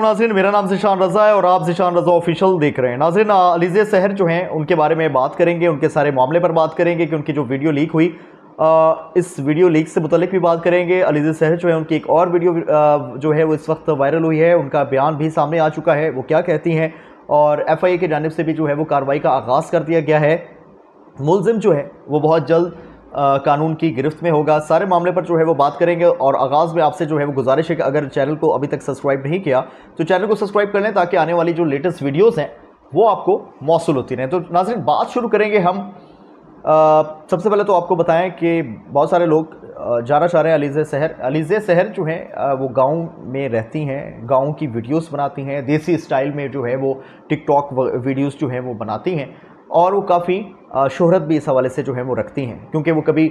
नाज़रीन, मेरा नाम जिशान रज़ा है और आप जिशान रज़ा ऑफिशियल देख रहे हैं। नाज़रीन, अलीज़ा सहर जो हैं उनके बारे में बात करेंगे, उनके सारे मामले पर बात करेंगे कि उनकी जो वीडियो लीक हुई इस वीडियो लीक से मुतलिक भी बात करेंगे। अलीज़ा सहर जो है उनकी एक और वीडियो जो है वो इस वक्त वायरल हुई है, उनका बयान भी सामने आ चुका है, वो क्या कहती हैं, और FIA की जानिब से भी जो है वो कार्रवाई का आगाज़ कर दिया गया है। मुलजिम जो है वो बहुत जल्द कानून की गिरफ्त में होगा। सारे मामले पर जो है वो बात करेंगे और आगाज़ में आपसे जो है वो गुजारिश है कि अगर चैनल को अभी तक सब्सक्राइब नहीं किया तो चैनल को सब्सक्राइब कर लें ताकि आने वाली जो लेटेस्ट वीडियोस हैं वो आपको मौसूल होती रहें। तो नाज़रीन, बात शुरू करेंगे हम। सबसे पहले तो आपको बताएं कि बहुत सारे लोग जाना चाह रहे हैं अलीज़ा सहर जो हैं वो गाँव में रहती हैं, गाँव की वीडियोज़ बनाती हैं, देसी स्टाइल में जो है वो टिकटॉक वीडियोज़ जो हैं वो बनाती हैं और वो काफ़ी शोहरत भी इस हवाले से जो है वो रखती हैं, क्योंकि वो कभी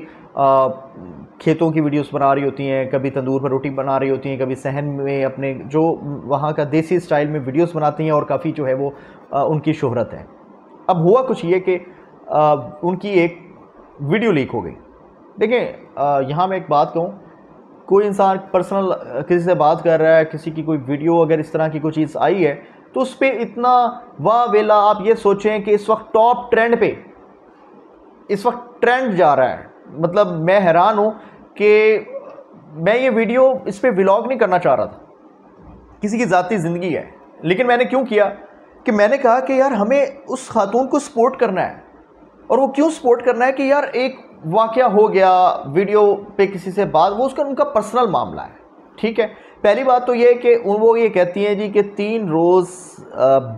खेतों की वीडियोस बना रही होती हैं, कभी तंदूर पर रोटी बना रही होती हैं, कभी सहन में अपने जो वहाँ का देसी स्टाइल में वीडियोस बनाती हैं और काफ़ी जो है वो उनकी शोहरत है। अब हुआ कुछ ये कि उनकी एक वीडियो लीक हो गई। देखें, यहाँ मैं एक बात कहूँ, कोई इंसान पर्सनल किसी से बात कर रहा है, किसी की कोई वीडियो अगर इस तरह की कोई चीज़ आई है तो उस पर इतना वाह वेला, आप ये सोचें कि इस वक्त टॉप ट्रेंड पे इस वक्त ट्रेंड जा रहा है। मतलब मैं हैरान हूँ कि मैं ये वीडियो इस पर व्लॉग नहीं करना चाह रहा था, किसी की ज़ाती ज़िंदगी है, लेकिन मैंने क्यों किया कि मैंने कहा कि यार हमें उस खातून को सपोर्ट करना है। और वो क्यों सपोर्ट करना है कि यार एक वाक़या हो गया वीडियो पे किसी से बात, वो उसका उनका पर्सनल मामला है, ठीक है। पहली बात तो ये है कि वो ये कहती हैं जी कि 3 रोज़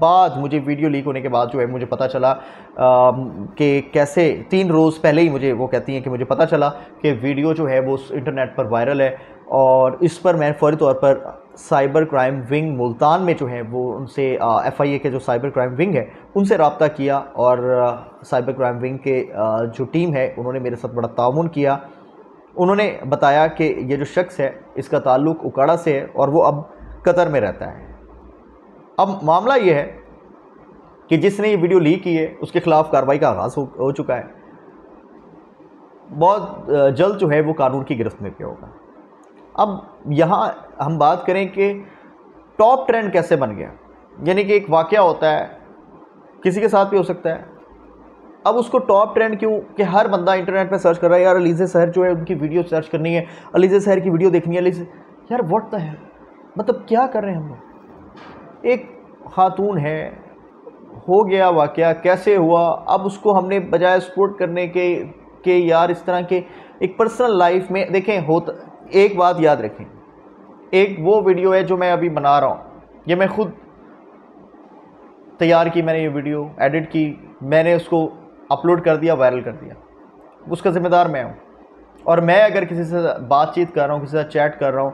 बाद मुझे वीडियो लीक होने के बाद जो है मुझे पता चला कि कैसे 3 रोज़ पहले ही मुझे वो कहती हैं कि मुझे पता चला कि वीडियो जो है वो इंटरनेट पर वायरल है और इस पर मैं फौरी तौर पर साइबर क्राइम विंग मुल्तान में जो है वो उनसे FIA के जो साइबर क्राइम विंग है उनसे रब्ता किया और साइबर क्राइम विंग के जो टीम है उन्होंने मेरे साथ बड़ा ताउन किया। उन्होंने बताया कि ये जो शख्स है इसका ताल्लुक उकाड़ा से है और वो अब कतर में रहता है। अब मामला ये है कि जिसने ये वीडियो लीक की है उसके ख़िलाफ़ कार्रवाई का आगाज़ हो चुका है, बहुत जल्द जो है वो कानून की गिरफ्त में भी होगा। अब यहाँ हम बात करें कि टॉप ट्रेंड कैसे बन गया, यानी कि एक वाक़या होता है, किसी के साथ भी हो सकता है, अब उसको टॉप ट्रेंड क्यों कि हर बंदा इंटरनेट पे सर्च कर रहा है यार अलीज़ा सहर जो है उनकी वीडियो सर्च करनी है, अलीज़ा सहर की वीडियो देखनी है, यार व्हाट द हेल, मतलब क्या कर रहे हैं हम लोग। एक खातून है, हो गया वाकया, कैसे हुआ, अब उसको हमने बजाय सपोर्ट करने के यार इस तरह के एक पर्सनल लाइफ में देखें एक बात याद रखें, एक वो वीडियो है जो मैं अभी बना रहा हूँ, ये मैं खुद तैयार की, मैंने ये वीडियो एडिट की, मैंने उसको अपलोड कर दिया, वायरल कर दिया, उसका ज़िम्मेदार मैं हूँ। और मैं अगर किसी से बातचीत कर रहा हूँ, किसी से चैट कर रहा हूँ,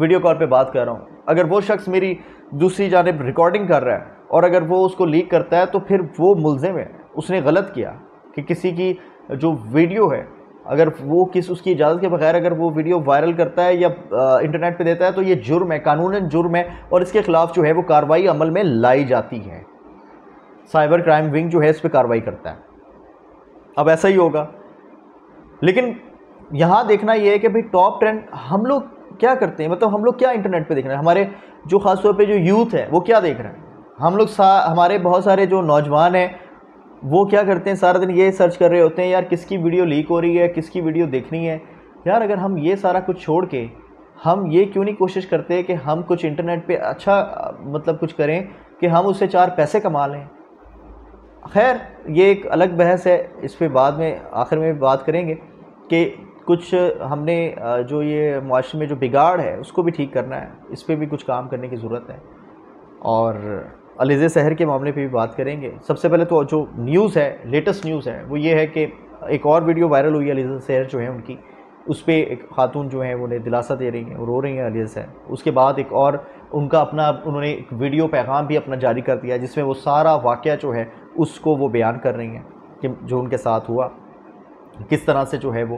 वीडियो कॉल पे बात कर रहा हूँ, अगर वो शख्स मेरी दूसरी जानिब रिकॉर्डिंग कर रहा है और अगर वो उसको लीक करता है तो फिर वो मुल्ज़िम है, उसने गलत किया कि किसी की जो वीडियो है अगर वो उसकी इजाज़त के बगैर अगर वो वीडियो वायरल करता है या इंटरनेट पर देता है तो ये जुर्म है, कानूनन जुर्म है और इसके ख़िलाफ़ जो है वो कार्रवाई अमल में लाई जाती है। साइबर क्राइम विंग जो है इस पर कार्रवाई करता है, अब ऐसा ही होगा। लेकिन यहाँ देखना ये है कि भाई टॉप ट्रेंड हम लोग क्या करते हैं, मतलब हम लोग क्या इंटरनेट पे देख रहे हैं, हमारे जो ख़ास तौर पे जो यूथ है वो क्या देख रहे हैं। हम लोग हमारे बहुत सारे जो नौजवान हैं वो क्या करते हैं, सारा दिन ये सर्च कर रहे होते हैं यार किसकी वीडियो लीक हो रही है, किसकी वीडियो देखनी है। यार अगर हम ये सारा कुछ छोड़ के हम ये क्यों नहीं कोशिश करते कि हम कुछ इंटरनेट पर अच्छा मतलब कुछ करें कि हम उससे 4 पैसे कमा लें। खैर ये एक अलग बहस है, इस पर बाद में आखिर में बात करेंगे कि कुछ हमने जो ये मुआशरे में जो बिगाड़ है उसको भी ठीक करना है, इस पर भी कुछ काम करने की ज़रूरत है और अलीज़ा सहर के मामले पे भी बात करेंगे। सबसे पहले तो जो न्यूज़ है, लेटेस्ट न्यूज़ है, वो ये है कि एक और वीडियो वायरल हुई है अलीज़ा सहर जो है उनकी, उस पर एक खातून जो है उन्हें दिलासा दे रही हैं और रो रही हैं अलीज़ा सहर। उसके बाद एक और उनका अपना उन्होंने एक वीडियो पैगाम भी अपना जारी कर दिया जिसमें वो सारा वाक़या जो है उसको वो बयान कर रही हैं कि जो उनके साथ हुआ किस तरह से जो है वो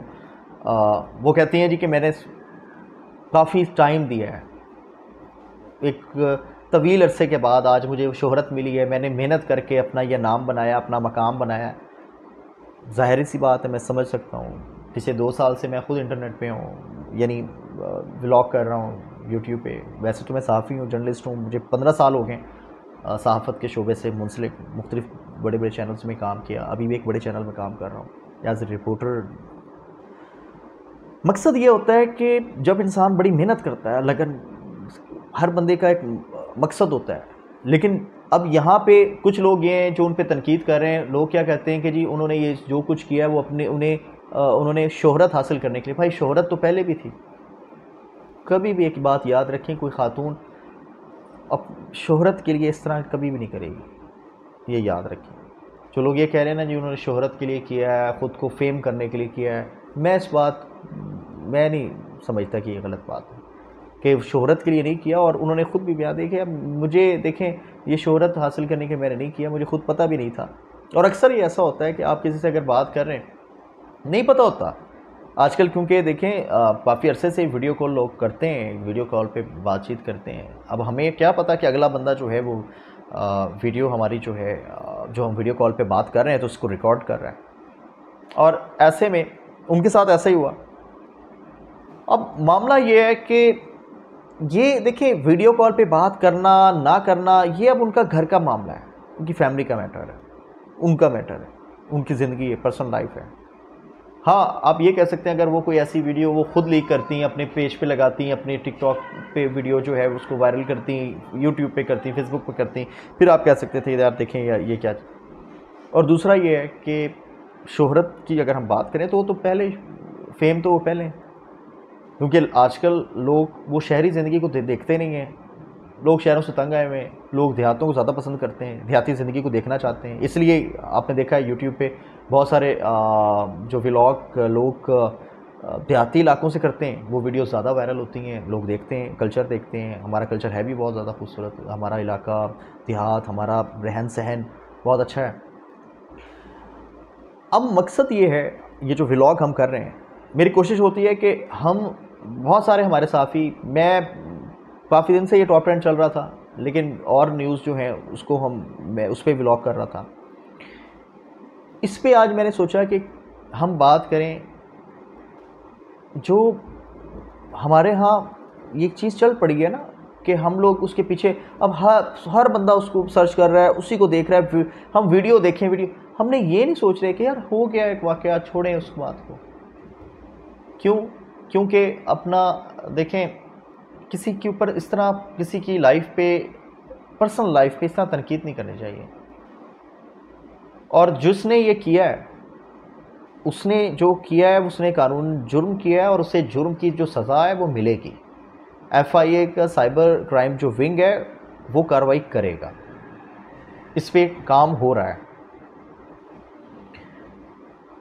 वो कहती हैं जी कि मैंने काफ़ी टाइम दिया है, एक तवील अरसे के बाद आज मुझे शोहरत मिली है, मैंने मेहनत करके अपना यह नाम बनाया, अपना मकाम बनाया। ज़ाहिर सी बात है, मैं समझ सकता हूँ, पिछले 2 साल से मैं ख़ुद इंटरनेट पे हूँ, यानी व्लॉग कर रहा हूँ, यूट्यूब पे। वैसे तो मैं सहाफ़ी हूँ, जर्नलिस्ट हूँ, मुझे 15 साल हो गए सहाफ़त के शोबे से मुंसलिक। मुख्तलिफ़ बड़े बड़े चैनल्स में काम किया, अभी भी एक बड़े चैनल में काम कर रहा हूँ एज ए रिपोर्टर। मकसद ये होता है कि जब इंसान बड़ी मेहनत करता है, लगन, हर बंदे का एक मकसद होता है। लेकिन अब यहाँ पे कुछ लोग ये हैं जो उन पे तनकीद कर रहे हैं। लोग क्या कहते हैं कि जी उन्होंने ये जो कुछ किया है वो अपने उन्होंने शोहरत हासिल करने के लिए। भाई शोहरत तो पहले भी थी। कभी भी एक बात याद रखें, कोई खातून अब शोहरत के लिए इस तरह कभी भी नहीं करेगी, ये याद रखें। जो लोग ये कह रहे हैं ना जी उन्होंने शोहरत के लिए किया है, ख़ुद को फेम करने के लिए किया है, मैं नहीं समझता कि ये गलत बात है कि शोहरत के लिए नहीं किया। और उन्होंने ख़ुद भी बयान देखे, मुझे देखें ये शोहरत हासिल करने के मैंने नहीं किया, मुझे ख़ुद पता भी नहीं था। और अक्सर ये ऐसा होता है कि आप किसी से अगर बात कर रहे हैं, नहीं पता होता आजकल, क्योंकि देखें काफ़ी अरसे से वीडियो कॉल लोग करते हैं, वीडियो कॉल पे बातचीत करते हैं। अब हमें क्या पता कि अगला बंदा जो है वो वीडियो हमारी जो है जो हम वीडियो कॉल पे बात कर रहे हैं तो उसको रिकॉर्ड कर रहा है। और ऐसे में उनके साथ ऐसा ही हुआ। अब मामला ये है कि ये देखिए वीडियो कॉल पे बात करना ना करना ये अब उनका घर का मामला है, उनकी फैमिली का मैटर है, उनका मैटर है, उनकी ज़िंदगी है, पर्सनल लाइफ है। हाँ, आप ये कह सकते हैं अगर वो कोई ऐसी वीडियो वो खुद लीक करती हैं, अपने पेज पे लगाती हैं, अपने टिकटॉक पे वीडियो जो है उसको वायरल करती हैं, यूट्यूब पे करती हैं, फेसबुक पे करती हैं, फिर आप कह सकते थे यार देखें यार ये क्या। और दूसरा ये है कि शोहरत की अगर हम बात करें तो वो तो पहले, फेम तो वो पहले, क्योंकि आजकल लोग वो शहरी ज़िंदगी को देखते नहीं हैं। लोग शहरों से तंग आए हुए हैं, लोग देहातों को ज़्यादा पसंद करते हैं, देहाती ज़िंदगी को देखना चाहते हैं। इसलिए आपने देखा है यूट्यूब पे बहुत सारे जो व्लॉग लोग देहाती इलाकों से करते हैं, वो वीडियोस ज़्यादा वायरल होती हैं, लोग देखते हैं, कल्चर देखते हैं। हमारा कल्चर है भी बहुत ज़्यादा खूबसूरत, हमारा इलाका देहात, हमारा रहन सहन बहुत अच्छा है। अब मकसद ये है, ये जो व्लॉग हम कर रहे हैं, मेरी कोशिश होती है कि हम बहुत सारे हमारे साफ़ी, मैं काफ़ी दिन से ये टॉप ट्रेंड चल रहा था लेकिन और न्यूज़ जो है उसको मैं उस पर व्लॉग कर रहा था। इस पे आज मैंने सोचा कि हम बात करें जो हमारे यहाँ ये चीज़ चल पड़ी है ना कि हम लोग उसके पीछे अब हर बंदा उसको सर्च कर रहा है, उसी को देख रहा है। हम वीडियो देखें, वीडियो हमने ये नहीं सोच रहे कि यार हो गया एक वाकया, छोड़ें उस बात को। क्यों? क्योंकि अपना देखें किसी के ऊपर इस तरह, किसी की लाइफ पे, पर्सनल लाइफ पे इस तरह तनकीद नहीं करनी चाहिए। और जिसने ये किया है, उसने जो किया है उसने कानून जुर्म किया है और उसे जुर्म की जो सज़ा है वो मिलेगी। FIA का साइबर क्राइम जो विंग है वो कार्रवाई करेगा, इस पे काम हो रहा है।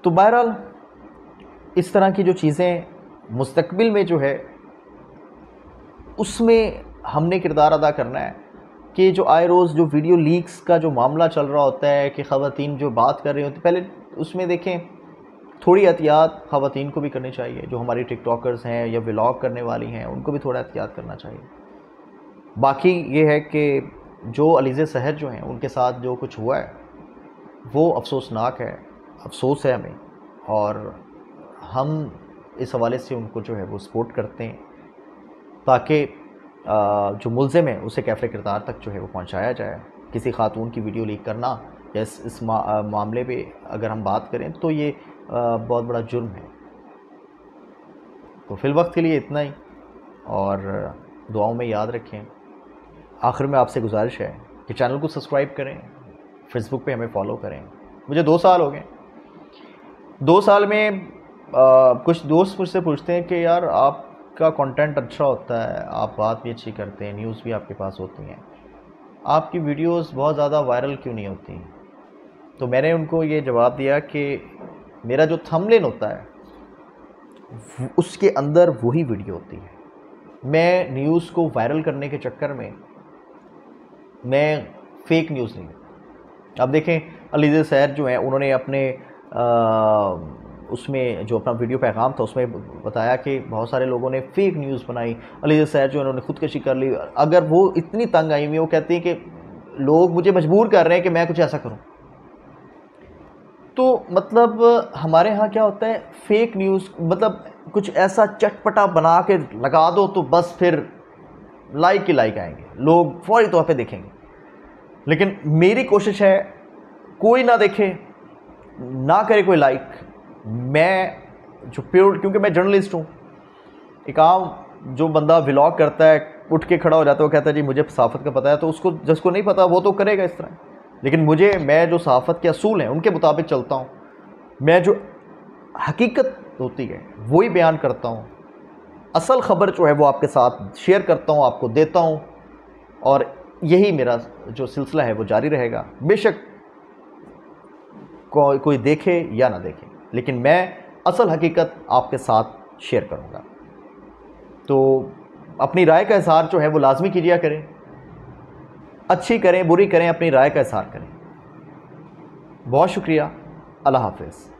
तो बहरहाल इस तरह की जो चीज़ें मुस्तकबिल में जो है उसमें हमने किरदार अदा करना है कि जो आए रोज़ जो वीडियो लीक्स का जो मामला चल रहा होता है कि ख़वातीन जो बात कर रही होती, पहले उसमें देखें थोड़ी एहतियात ख़वातीन को भी करनी चाहिए। जो हमारी टिकटॉकर्स हैं या व्लॉग करने वाली हैं उनको भी थोड़ा एहतियात करना चाहिए। बाकी ये है कि जो अलीज़ा सहर जो हैं उनके साथ जो कुछ हुआ है वो अफसोसनाक है, अफसोस है हमें, और हम इस हवाले से उनको जो है वो सपोर्ट करते हैं ताकि जो मुल्ज़िम है उसे कैफ़े किरदार तक जो है वो पहुंचाया जाए। किसी खातून की वीडियो लीक करना या इस मामले पे अगर हम बात करें तो ये बहुत बड़ा जुर्म है। तो फिल वक्त के लिए इतना ही, और दुआओं में याद रखें। आखिर में आपसे गुजारिश है कि चैनल को सब्सक्राइब करें, फेसबुक पे हमें फॉलो करें। मुझे 2 साल हो गए, 2 साल में कुछ दोस्त मुझसे पूछते हैं कि यार आप का कंटेंट अच्छा होता है, आप बात भी अच्छी करते हैं, न्यूज़ भी आपके पास होती हैं, आपकी वीडियोस बहुत ज़्यादा वायरल क्यों नहीं होती? तो मैंने उनको ये जवाब दिया कि मेरा जो थंबनेल होता है उसके अंदर वही वीडियो होती है। मैं न्यूज़ को वायरल करने के चक्कर में मैं फेक न्यूज़ नहीं देता। अब देखें अलीज़ा सहर जो हैं उन्होंने अपने उसमें जो अपना वीडियो पैगाम था उसमें बताया कि बहुत सारे लोगों ने फेक न्यूज़ बनाई, अलीज़ा सहर जो उन्होंने खुदकशी कर ली। अगर वो इतनी तंग आई हुई, वो कहती हैं कि लोग मुझे मजबूर कर रहे हैं कि मैं कुछ ऐसा करूं। तो मतलब हमारे यहाँ क्या होता है, फेक न्यूज़ मतलब कुछ ऐसा चटपटा बना के लगा दो तो बस फिर लाइक ही लाइक आएंगे, लोग फौरी तौर पे देखेंगे। लेकिन मेरी कोशिश है कोई ना देखे, ना करे कोई लाइक। मैं जो प्योर, क्योंकि मैं जर्नलिस्ट हूँ, एक आम जो बंदा व्लॉग करता है उठ के खड़ा हो जाता है, वो कहता है जी मुझे सहाफ़त का पता है, तो उसको जिसको नहीं पता वो तो करेगा इस तरह। लेकिन मुझे, मैं जो सहाफ़त के असूल हैं उनके मुताबिक चलता हूँ, मैं जो हकीकत होती है वही बयान करता हूँ, असल ख़बर जो है वो आपके साथ शेयर करता हूँ, आपको देता हूँ, और यही मेरा जो सिलसिला है वो जारी रहेगा, बेशक कोई देखे या ना देखे, लेकिन मैं असल हकीकत आपके साथ शेयर करूँगा। तो अपनी राय का इज़हार जो है वो लाजमी किया करें, अच्छी करें बुरी करें, अपनी राय का इज़हार करें। बहुत शुक्रिया, अल्लाह हाफ़िज़।